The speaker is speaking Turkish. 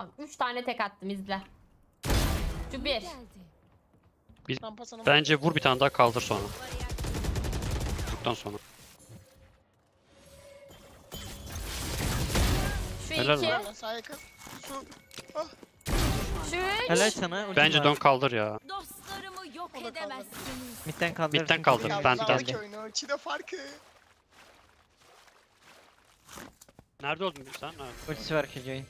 Bak 3 tane tek attım, izle. Şu bir. Bence vur bir tane daha, kaldır sonra. Vurduktan sonra. Şu helal iki. Şu üç. Helal sana. Bence don kaldır ya. Dostlarımı yok edemezsiniz. Midden kaldır. Midden kaldır. Ben de farkı. Nerede oldun sen? Nerede? Ölçüsü var ki.